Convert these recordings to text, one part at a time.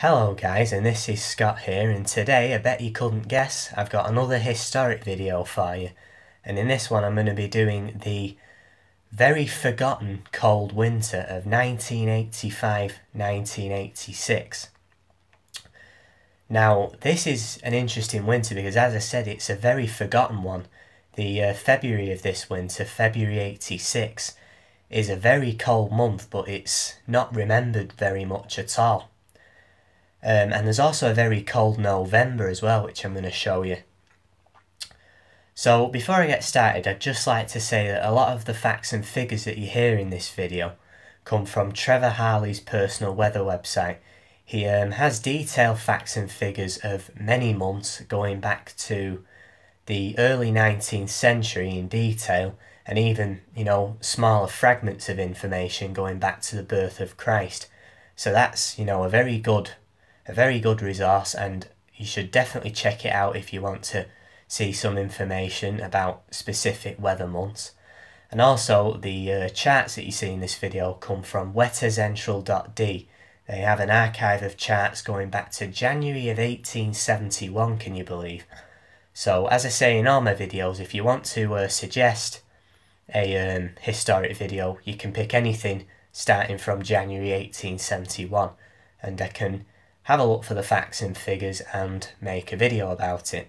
Hello guys, and this is Scott here, and today, I bet you couldn't guess, I've got another historic video for you. And in this one I'm going to be doing the very forgotten cold winter of 1985-1986. Now this is an interesting winter because, as I said, it's a very forgotten one. The February of this winter, February 86, is a very cold month, but it's not remembered very much at all. And there's also a very cold November as well, which I'm going to show you. So before I get started, I'd just like to say that a lot of the facts and figures that you hear in this video come from Trevor Harley's personal weather website. He has detailed facts and figures of many months going back to the early 19th century in detail, and even, you know, smaller fragments of information going back to the birth of Christ. So that's, you know, a very good resource, and you should definitely check it out if you want to see some information about specific weather months. And also the charts that you see in this video come from wetterzentrale.de. They have an archive of charts going back to January of 1871, can you believe? So as I say in all my videos, if you want to suggest a historic video, you can pick anything starting from January 1871, and I can have a look for the facts and figures and make a video about it.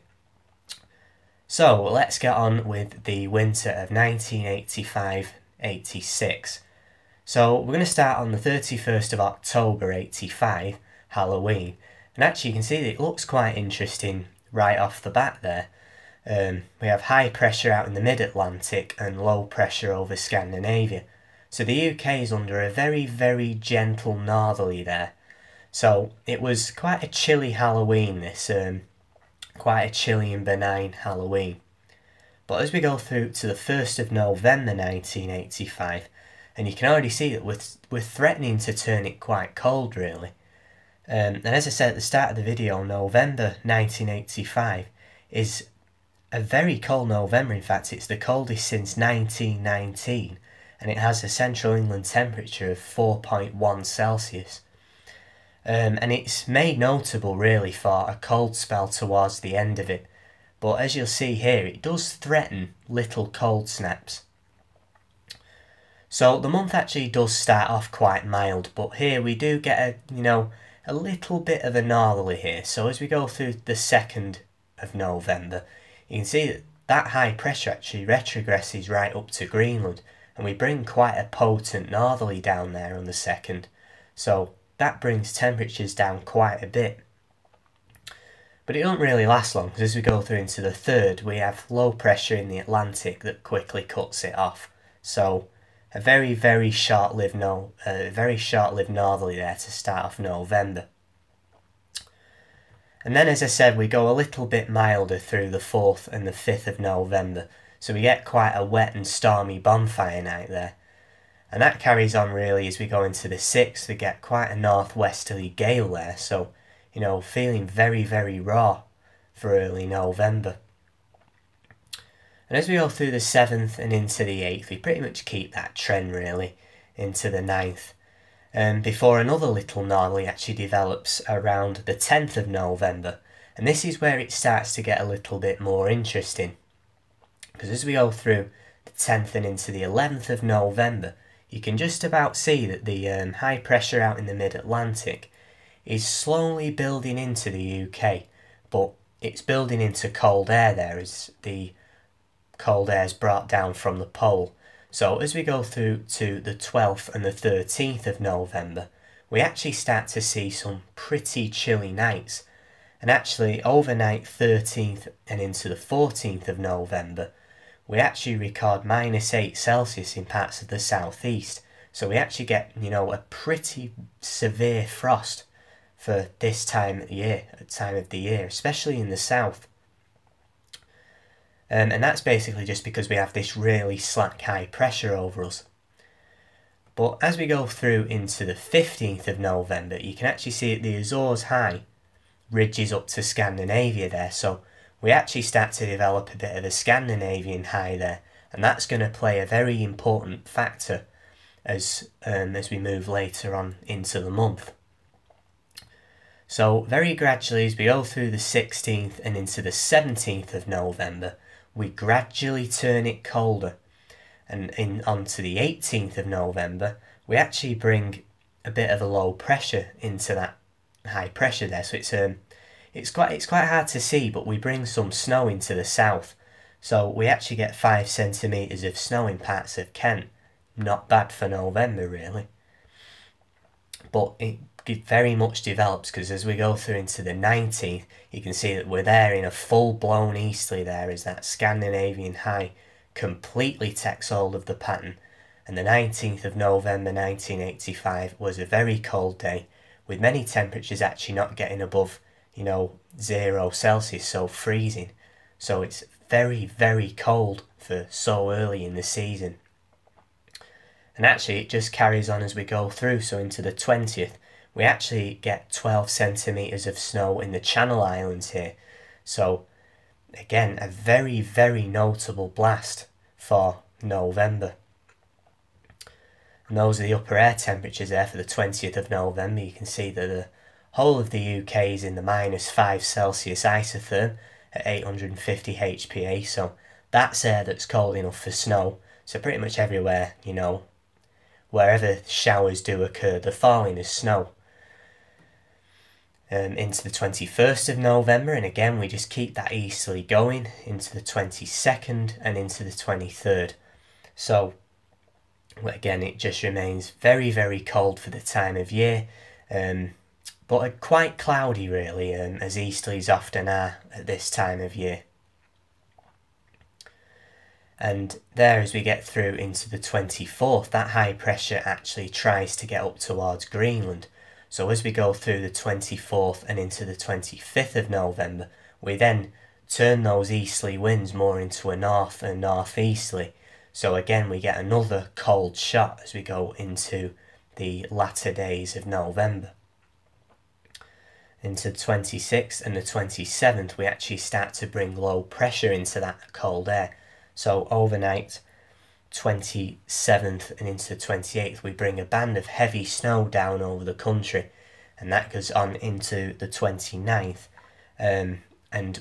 So let's get on with the winter of 1985-86. So we're going to start on the 31st of October 85, Halloween. And actually you can see that it looks quite interesting right off the bat there. We have high pressure out in the mid-Atlantic and low pressure over Scandinavia. So the UK is under a very, very gentle northerly there. So it was quite a chilly Halloween, this, quite a chilly and benign Halloween. But as we go through to the 1st of November 1985, and you can already see that we're threatening to turn it quite cold really. And as I said at the start of the video, November 1985 is a very cold November. In fact, it's the coldest since 1919, and it has a central England temperature of 4.1 Celsius. And it's made notable really for a cold spell towards the end of it, but as you'll see here, it does threaten little cold snaps. So the month actually does start off quite mild, but here we do get a little bit of a northerly here. So as we go through the 2nd of November, you can see that high pressure actually retrogresses right up to Greenland, and we bring quite a potent northerly down there on the 2nd. So that brings temperatures down quite a bit. But it don't really last long, because as we go through into the 3rd, we have low pressure in the Atlantic that quickly cuts it off. So a very, very short-lived northerly there to start off November. And then, as I said, we go a little bit milder through the 4th and the 5th of November. So we get quite a wet and stormy bonfire night there. And that carries on really as we go into the 6th, we get quite a northwesterly gale there, so, you know, feeling very, very raw for early November. And as we go through the 7th and into the 8th, we pretty much keep that trend really into the 9th. Before another little northerly actually develops around the 10th of November, and this is where it starts to get a little bit more interesting. Because as we go through the 10th and into the 11th of November, you can just about see that the high pressure out in the mid-Atlantic is slowly building into the UK, but it's building into cold air there as the cold air is brought down from the pole. So as we go through to the 12th and the 13th of November, we actually start to see some pretty chilly nights. And actually overnight 13th and into the 14th of November, we actually record -8 Celsius in parts of the southeast. So we actually get, you know, a pretty severe frost for this time of the year, especially in the south. And that's basically just because we have this really slack high pressure over us. But as we go through into the 15th of November, you can actually see that the Azores High ridges up to Scandinavia there. So we actually start to develop a bit of a Scandinavian high there, and that's going to play a very important factor as we move later on into the month. So very gradually, as we go through the 16th and into the 17th of November, we gradually turn it colder, and onto the 18th of November we actually bring a bit of a low pressure into that high pressure there. So it's quite hard to see, but we bring some snow into the south, so we actually get 5 centimetres of snow in parts of Kent. Not bad for November really, but it very much develops, because as we go through into the 19th you can see that we're there in a full-blown easterly there, as that Scandinavian high completely takes hold of the pattern. And the 19th of November 1985 was a very cold day, with many temperatures actually not getting above, you know, 0°C, so freezing. So it's very, very cold for so early in the season. And actually it just carries on as we go through. So into the 20th we actually get 12 centimetres of snow in the Channel Islands here. So again, a very, very notable blast for November. And those are the upper air temperatures there for the 20th of November. You can see that the whole of the UK is in the -5°C isotherm at 850 HPA. So that's air that's cold enough for snow. So pretty much everywhere, you know, wherever showers do occur, they're falling as snow. Into the 21st of November, and again we just keep that easterly going into the 22nd and into the 23rd. So again, it just remains very, very cold for the time of year, but quite cloudy really, as easterlies often are at this time of year. And there, as we get through into the 24th, that high pressure actually tries to get up towards Greenland. So as we go through the 24th and into the 25th of November, we then turn those easterly winds more into a north and northeasterly. So again, we get another cold shot as we go into the latter days of November. Into the 26th and the 27th, we actually start to bring low pressure into that cold air. So overnight, 27th and into the 28th, we bring a band of heavy snow down over the country, and that goes on into the 29th. And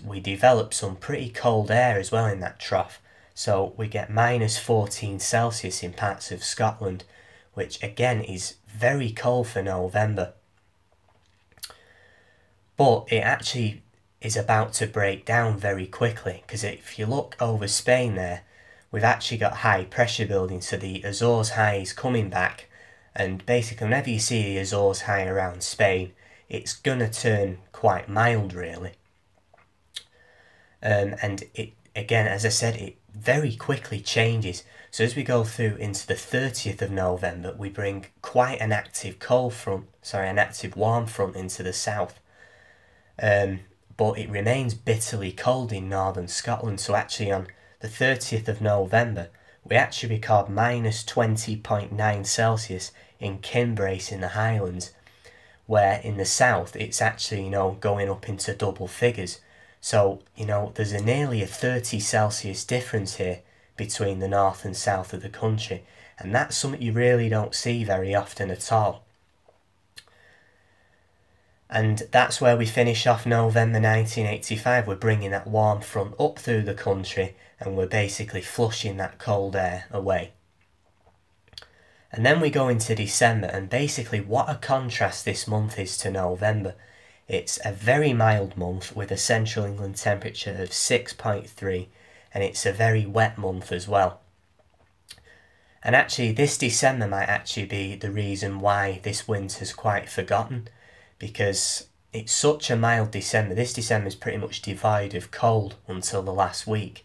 we develop some pretty cold air as well in that trough. So we get -14°C in parts of Scotland, which again is very cold for November. But it actually is about to break down very quickly, because if you look over Spain there, we've actually got high pressure building, so the Azores High is coming back, and basically whenever you see the Azores High around Spain, it's gonna turn quite mild really. And it, again, as I said, it very quickly changes. So as we go through into the 30th of November, we bring quite an active warm front into the south. But it remains bitterly cold in northern Scotland. So actually on the 30th of November, we actually record -20.9°C in Kinbrace in the Highlands, where in the south it's actually, you know, going up into double figures. So, you know, there's nearly a 30°C difference here between the north and south of the country, and that's something you really don't see very often at all. And that's where we finish off November 1985. We're bringing that warm front up through the country, and we're basically flushing that cold air away. And then we go into December, and basically what a contrast this month is to November. It's a very mild month with a central England temperature of 6.3, and it's a very wet month as well. And actually this December might actually be the reason why this winter's quite forgotten, because it's such a mild December. This December is pretty much devoid of cold until the last week,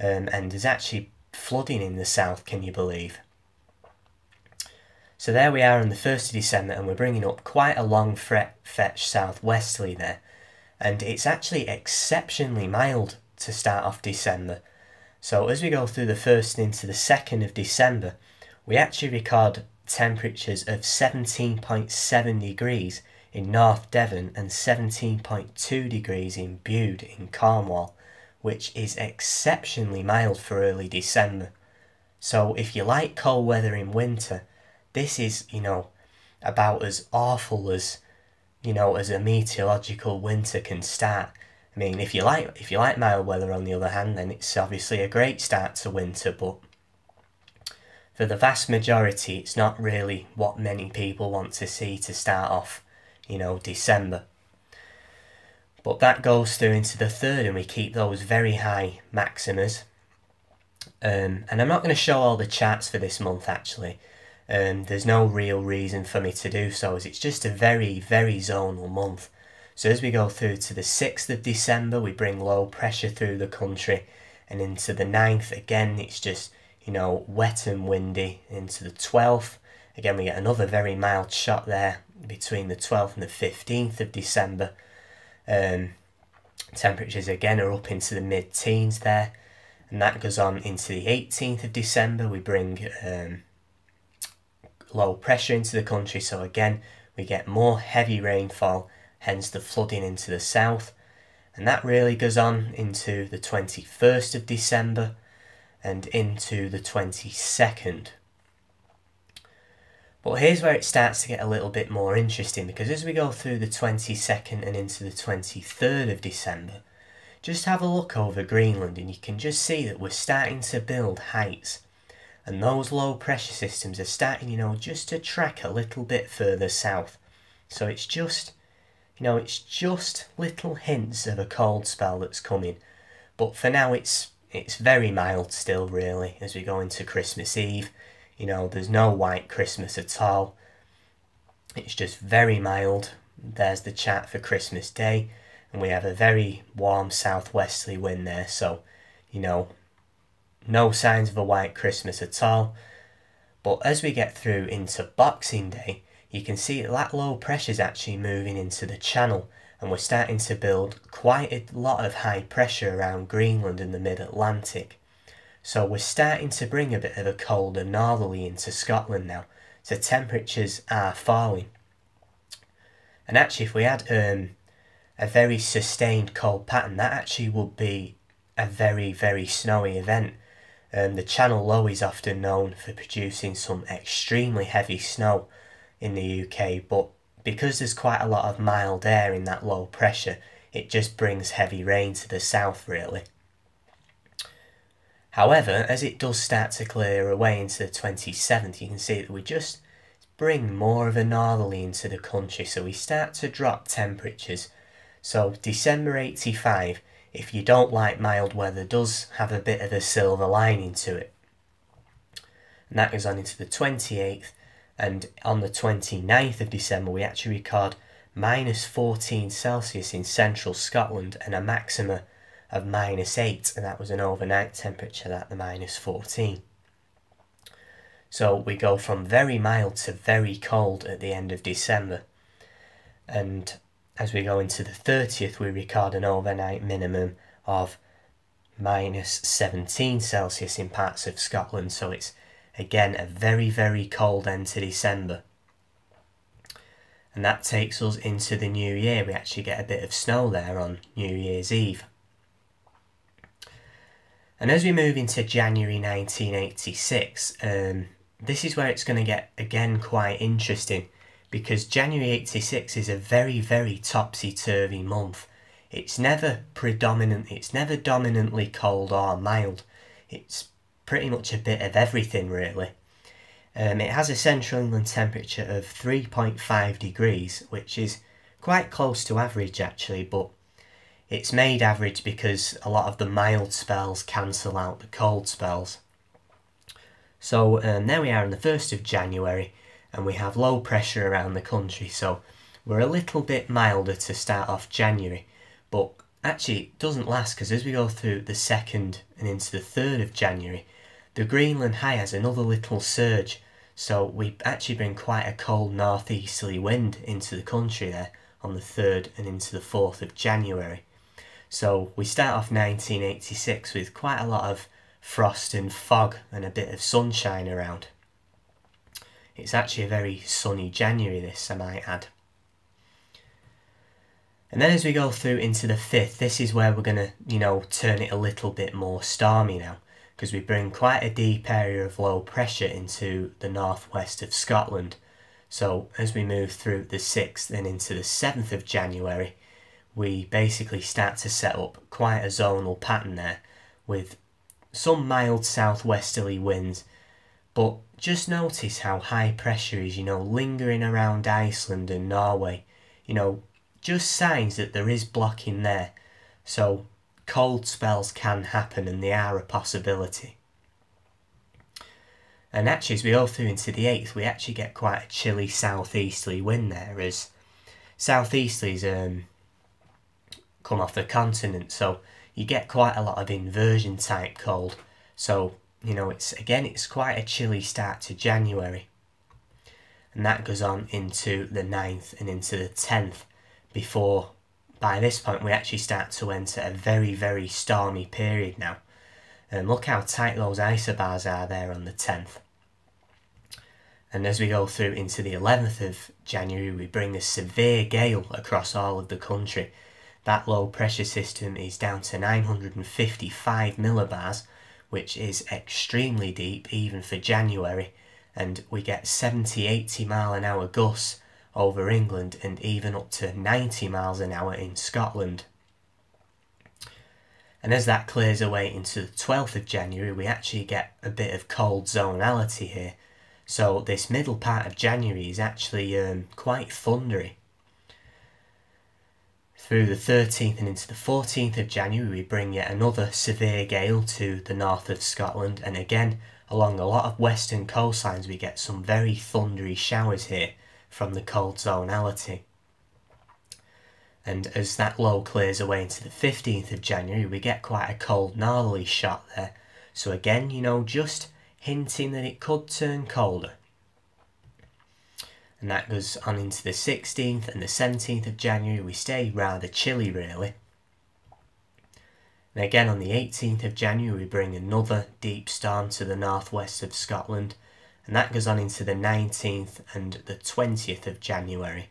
and there's actually flooding in the south, can you believe? So there we are on the 1st of December, and we're bringing up quite a long fetch southwesterly there. And it's actually exceptionally mild to start off December. So as we go through the 1st and into the 2nd of December, we actually record temperatures of 17.7 degrees in North Devon and 17.2 degrees in Bude in Cornwall, which is exceptionally mild for early December. So if you like cold weather in winter, this is, you know, about as awful as you know, as a meteorological winter can start. I mean, if you like mild weather, on the other hand, then it's obviously a great start to winter, but for the vast majority, it's not really what many people want to see to start off, you know, December. But that goes through into the third, and we keep those very high maximas. And I'm not going to show all the charts for this month, actually. There's no real reason for me to do so, as it's just a very, very zonal month. So as we go through to the 6th of December, we bring low pressure through the country, and into the 9th, again, it's just, you know, wet and windy. Into the 12th, again, we get another very mild shot there between the 12th and the 15th of December. Temperatures again are up into the mid-teens there, and that goes on into the 18th of December. We bring low pressure into the country, so again we get more heavy rainfall, hence the flooding into the south, and that really goes on into the 21st of December and into the 22nd. But here's where it starts to get a little bit more interesting, because as we go through the 22nd and into the 23rd of December, just have a look over Greenland and you can just see that we're starting to build heights, and those low pressure systems are starting, you know, just to track a little bit further south. So it's just, you know, it's just little hints of a cold spell that's coming, but for now it's very mild still, really, as we go into Christmas Eve. You know, there's no white Christmas at all. It's just very mild. There's the chart for Christmas Day, and we have a very warm southwesterly wind there. So, you know, no signs of a white Christmas at all. But as we get through into Boxing Day, you can see that low pressure is actually moving into the channel, and we're starting to build quite a lot of high pressure around Greenland and the mid-Atlantic. So we're starting to bring a bit of a colder northerly into Scotland now, so temperatures are falling. And actually, if we had a very sustained cold pattern, that actually would be a very, very snowy event. The Channel Low is often known for producing some extremely heavy snow in the UK, but because there's quite a lot of mild air in that low pressure, it just brings heavy rain to the south, really. However, as it does start to clear away into the 27th, you can see that we just bring more of a northerly into the country, so we start to drop temperatures. So December 85, if you don't like mild weather, does have a bit of a silver lining to it. And that goes on into the 28th, and on the 29th of December we actually record -14 Celsius in central Scotland and a maxima of -8, and that was an overnight temperature at the -14. So we go from very mild to very cold at the end of December, and as we go into the 30th we record an overnight minimum of -17 Celsius in parts of Scotland, so it's again a very, very cold end to December. And that takes us into the new year. We actually get a bit of snow there on New Year's Eve. And as we move into January 1986, this is where it's going to get, again, quite interesting, because January 86 is a very, very topsy-turvy month. It's never predominant, it's never dominantly cold or mild. It's pretty much a bit of everything, really. It has a central England temperature of 3.5 degrees, which is quite close to average, actually, but it's made average because a lot of the mild spells cancel out the cold spells. So there we are on the 1st of January, and we have low pressure around the country, so we're a little bit milder to start off January. But actually it doesn't last, because as we go through the 2nd and into the 3rd of January, the Greenland High has another little surge, so we actually bring quite a cold northeasterly wind into the country there on the 3rd and into the 4th of January. So we start off 1986 with quite a lot of frost and fog and a bit of sunshine around. It's actually a very sunny January, this, I might add. And then as we go through into the 5th, this is where we're going to, you know, turn it a little bit more stormy now, because we bring quite a deep area of low pressure into the northwest of Scotland. So as we move through the 6th and into the 7th of January, we basically start to set up quite a zonal pattern there with some mild southwesterly winds. But just notice how high pressure is, you know, lingering around Iceland and Norway. You know, just signs that there is blocking there. So cold spells can happen, and they are a possibility. And actually, as we go through into the 8th, we actually get quite a chilly southeasterly wind there, as southeasterlies come off the continent, so you get quite a lot of inversion type cold. So, you know, it's quite a chilly start to January. And that goes on into the 9th and into the 10th, before by this point we actually start to enter a very, very stormy period now. And look how tight those isobars are there on the 10th. And as we go through into the 11th of January, we bring a severe gale across all of the country. That low pressure system is down to 955 millibars, which is extremely deep even for January, and we get 70-80 mile an hour gusts over England and even up to 90 miles an hour in Scotland. And as that clears away into the 12th of January, we actually get a bit of cold zonality here. So this middle part of January is actually quite thundery. Through the 13th and into the 14th of January, we bring yet another severe gale to the north of Scotland, and again along a lot of western coastlines we get some very thundery showers here from the cold zonality. And as that low clears away into the 15th of January, we get quite a cold northerly shot there. So again, you know, just hinting that it could turn colder. And that goes on into the 16th and the 17th of January. We stay rather chilly, really. And again on the 18th of January, we bring another deep storm to the northwest of Scotland. And that goes on into the 19th and the 20th of January.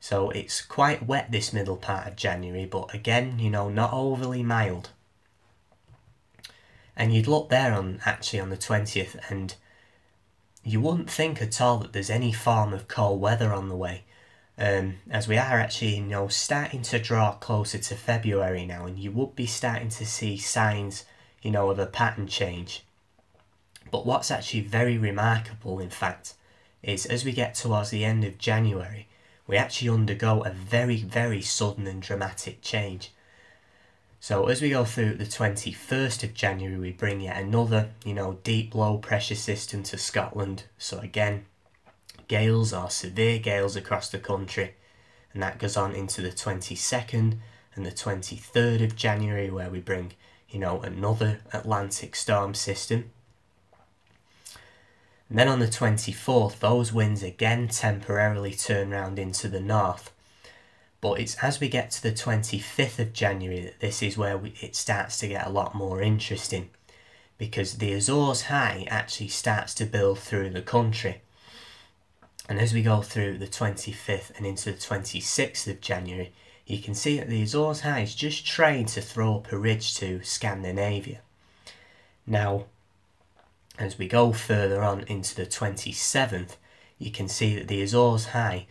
So it's quite wet this middle part of January, but again, you know, not overly mild. And you'd look there on the 20th, and you wouldn't think at all that there's any form of cold weather on the way, as we are actually, you know, starting to draw closer to February now, and you would be starting to see signs, you know, of a pattern change. But what's actually very remarkable, in fact, is as we get towards the end of January, we actually undergo a very, very sudden and dramatic change. So as we go through the 21st of January, we bring yet another, you know, deep low pressure system to Scotland. So again, gales or severe gales across the country. And that goes on into the 22nd and the 23rd of January, where we bring, you know, another Atlantic storm system. And then on the 24th, those winds again temporarily turn round into the north. But it's as we get to the 25th of January that this is where it starts to get a lot more interesting, because the Azores High actually starts to build through the country. And as we go through the 25th and into the 26th of January, you can see that the Azores High is just trying to throw up a ridge to Scandinavia. Now, as we go further on into the 27th, you can see that the Azores High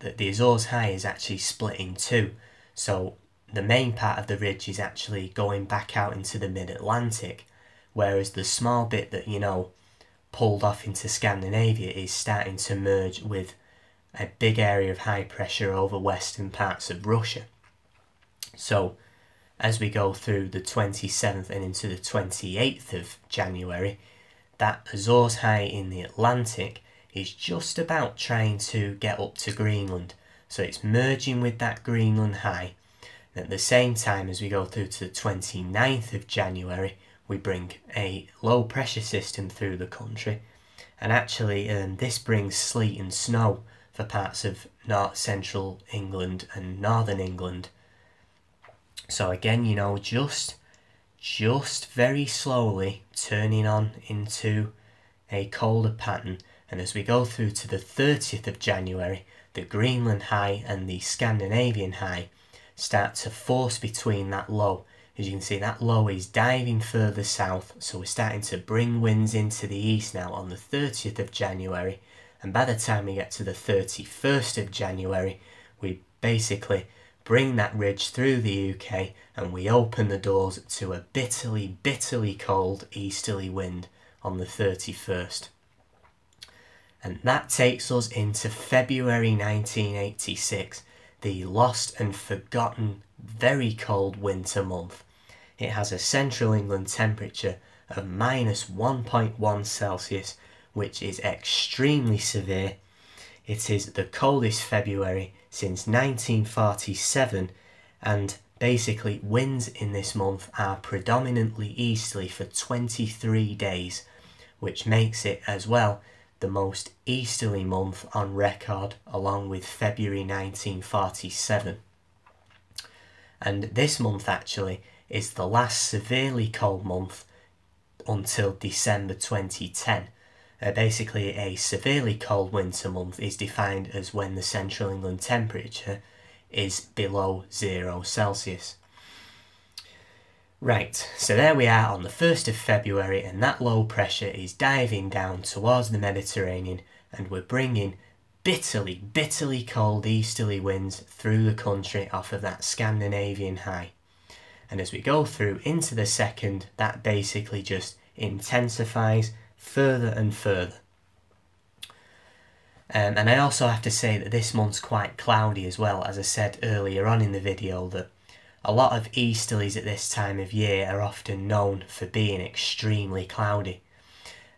is actually split in two. So the main part of the ridge is actually going back out into the mid-Atlantic, whereas the small bit that, you know, pulled off into Scandinavia is starting to merge with a big area of high pressure over western parts of Russia. So as we go through the 27th and into the 28th of January, that Azores High in the Atlantic is just about trying to get up to Greenland. So it's merging with that Greenland High. And at the same time, as we go through to the 29th of January, we bring a low pressure system through the country. And actually, this brings sleet and snow for parts of north central England and northern England. So again, you know, just very slowly turning on into a colder pattern. And as we go through to the 30th of January, the Greenland High and the Scandinavian High start to force between that low. As you can see, that low is diving further south, so we're starting to bring winds into the east now on the 30th of January. and by the time we get to the 31st of January, we basically bring that ridge through the UK and we open the doors to a bitterly, bitterly cold easterly wind on the 31st. And that takes us into February 1986, the lost and forgotten very cold winter month. It has a central England temperature of -1.1°C, which is extremely severe. It is the coldest February since 1947, and basically winds in this month are predominantly easterly for 23 days, which makes it as well the most easterly month on record, along with February 1947. And this month actually is the last severely cold month until December 2010. Basically, a severely cold winter month is defined as when the central England temperature is below 0°C. Right, so there we are on the 1st of February, and that low pressure is diving down towards the Mediterranean, and we're bringing bitterly, bitterly cold easterly winds through the country off of that Scandinavian high. And as we go through into the 2nd, that basically just intensifies further and further. And I also have to say that this month's quite cloudy as well. As I said earlier on in the video, that a lot of easterlies at this time of year are often known for being extremely cloudy,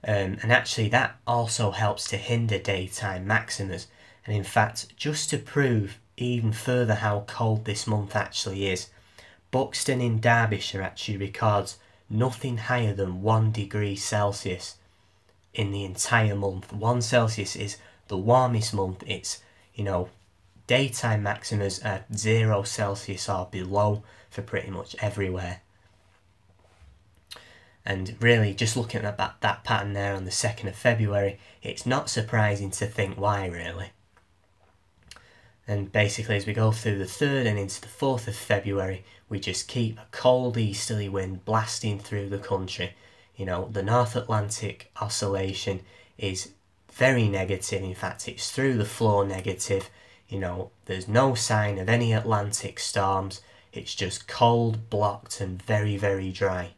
and actually that also helps to hinder daytime maximas. And in fact, just to prove even further how cold this month actually is, Buxton in Derbyshire actually records nothing higher than 1°C in the entire month. 1°C is the warmest month. It's, you know, daytime maximas are 0°C or below for pretty much everywhere. And really, just looking at that pattern there on the 2nd of February, it's not surprising to think why, really. And basically, as we go through the 3rd and into the 4th of February, we just keep a cold easterly wind blasting through the country. You know, the North Atlantic oscillation is very negative. In fact, it's through the floor negative. You know, there's no sign of any Atlantic storms. It's just cold, blocked, and very, very dry.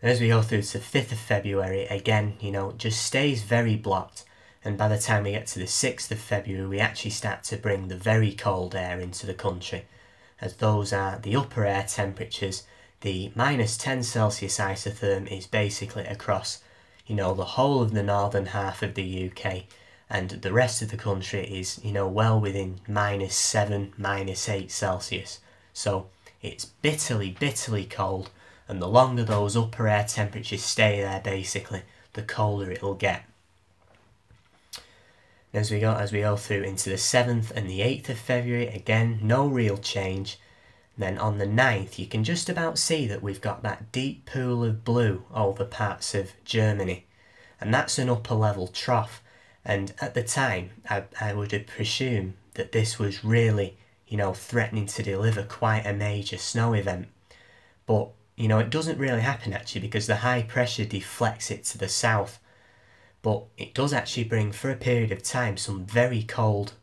And as we go through to the 5th of February, again, you know, just stays very blocked. And by the time we get to the 6th of February, we actually start to bring the very cold air into the country, as those are the upper air temperatures. The -10°C isotherm is basically across, you know, the whole of the northern half of the UK, and the rest of the country is, you know, well within -7°, -8°C. So it's bitterly, bitterly cold, and the longer those upper air temperatures stay there, basically, the colder it'll get. As we go through into the 7th and the 8th of February, again, no real change. Then on the 9th, you can just about see that we've got that deep pool of blue over parts of Germany, and that's an upper level trough. And at the time, I would presume that this was really, you know, threatening to deliver quite a major snow event. But, you know, it doesn't really happen actually, because the high pressure deflects it to the south. But it does actually bring, for a period of time, some very cold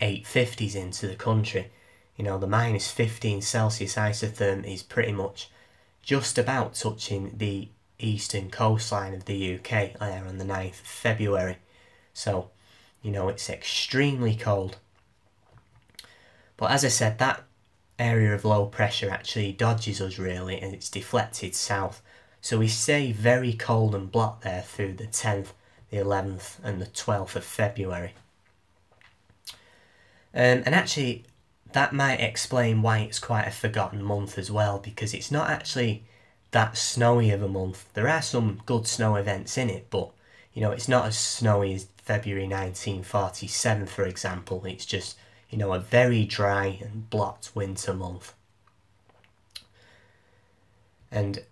850s into the country. You know, the -15°C isotherm is pretty much just about touching the eastern coastline of the UK there on the 9th of February. So, you know, it's extremely cold. But as I said, that area of low pressure actually dodges us really, and it's deflected south. So we stay very cold and blocked there through the 10th, the 11th and the 12th of February. And actually, that might explain why it's quite a forgotten month as well, because it's not actually that snowy of a month. There are some good snow events in it, but, you know, it's not as snowy as February 1947, for example. It's just, you know, a very dry and blocked winter month. And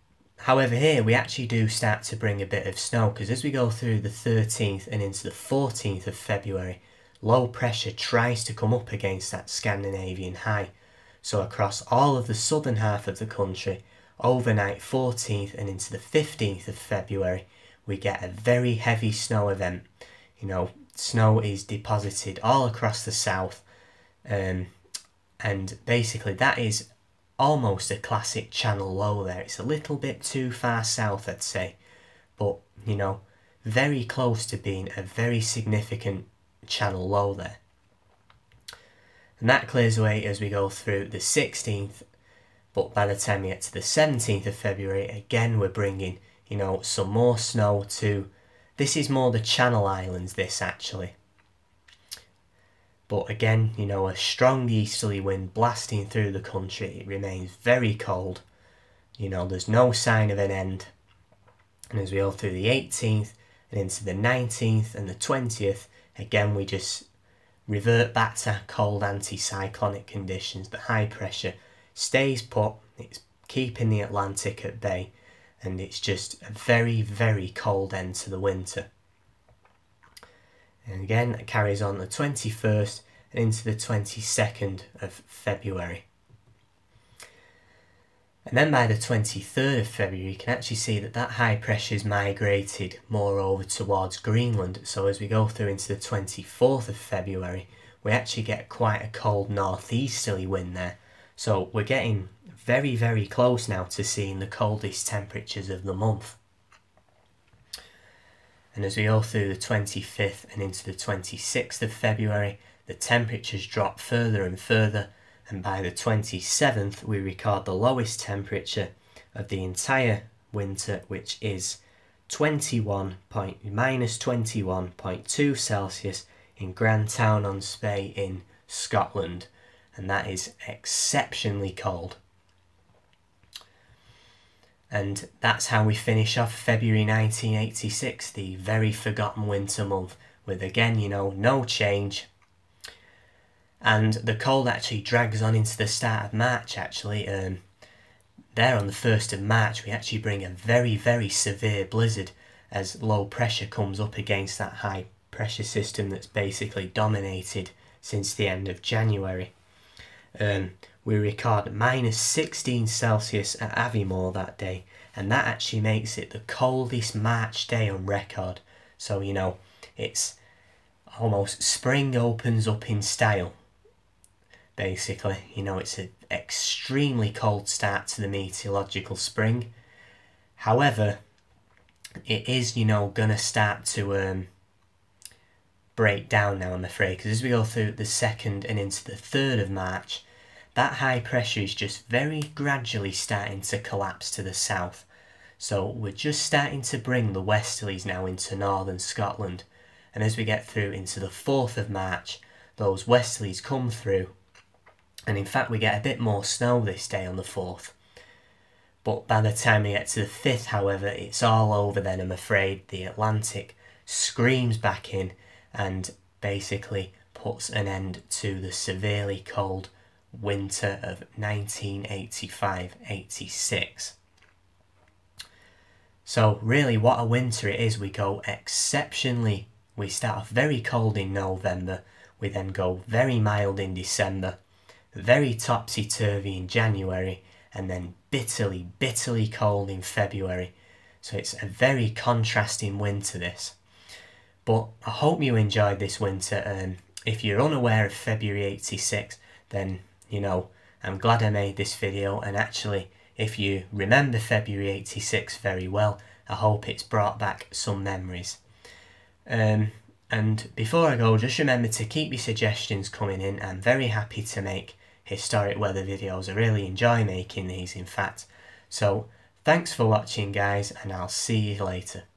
however, here we actually do start to bring a bit of snow, because as we go through the 13th and into the 14th of February, low pressure tries to come up against that Scandinavian high. So across all of the southern half of the country, overnight 14th and into the 15th of February, we get a very heavy snow event. You know, snow is deposited all across the south, and basically that is almost a classic Channel Low there. It's a little bit too far south, I'd say, but, you know, very close to being a very significant Channel Low there. And that clears away as we go through the 16th, but by the time we get to the 17th of February, again we're bringing, you know, some more snow to, this is more the Channel Islands, this actually. But again, you know, a strong easterly wind blasting through the country, it remains very cold. You know, there's no sign of an end. And as we go through the 18th and into the 19th and the 20th, again we just revert back to cold anticyclonic conditions. The high pressure stays put, it's keeping the Atlantic at bay, and it's just a very, very cold end to the winter. And again, it carries on the 21st and into the 22nd of February. And then by the 23rd of February, you can actually see that that high pressure is migrated more over towards Greenland. So as we go through into the 24th of February, we actually get quite a cold northeasterly wind there. So we're getting very, very close now to seeing the coldest temperatures of the month. And as we go through the 25th and into the 26th of February, the temperatures drop further and further, and by the 27th we record the lowest temperature of the entire winter, which is -21.2 Celsius in Grantown-on-Spey in Scotland, and that is exceptionally cold. And that's how we finish off February 1986, the very forgotten winter month, with again, you know, no change. And the cold actually drags on into the start of March, actually. There on the 1st of March, we actually bring a very, very severe blizzard as low pressure comes up against that high pressure system that's basically dominated since the end of January. We record -16 Celsius at Aviemore that day, and that actually makes it the coldest March day on record. So, you know, it's almost spring opens up in style, basically. You know, it's an extremely cold start to the meteorological spring. However, it is, you know, gonna start to break down now, I'm afraid, because as we go through the 2nd and into the 3rd of March, that high pressure is just very gradually starting to collapse to the south. So we're just starting to bring the westerlies now into northern Scotland. And as we get through into the 4th of March, those westerlies come through. And in fact, we get a bit more snow this day on the 4th. But by the time we get to the 5th, however, it's all over then, I'm afraid. The Atlantic screams back in and basically puts an end to the severely cold winter of 1985-86. So really, what a winter it is. We start off very cold in November, we then go very mild in December, very topsy-turvy in January, and then bitterly, bitterly cold in February. So it's a very contrasting winter, this. But I hope you enjoyed this winter. If you're unaware of February 86, then, you know, I'm glad I made this video. And actually, if you remember February 86 very well, I hope it's brought back some memories. And before I go, just remember to keep your suggestions coming in. I'm very happy to make historic weather videos. I really enjoy making these, in fact. So, thanks for watching, guys, and I'll see you later.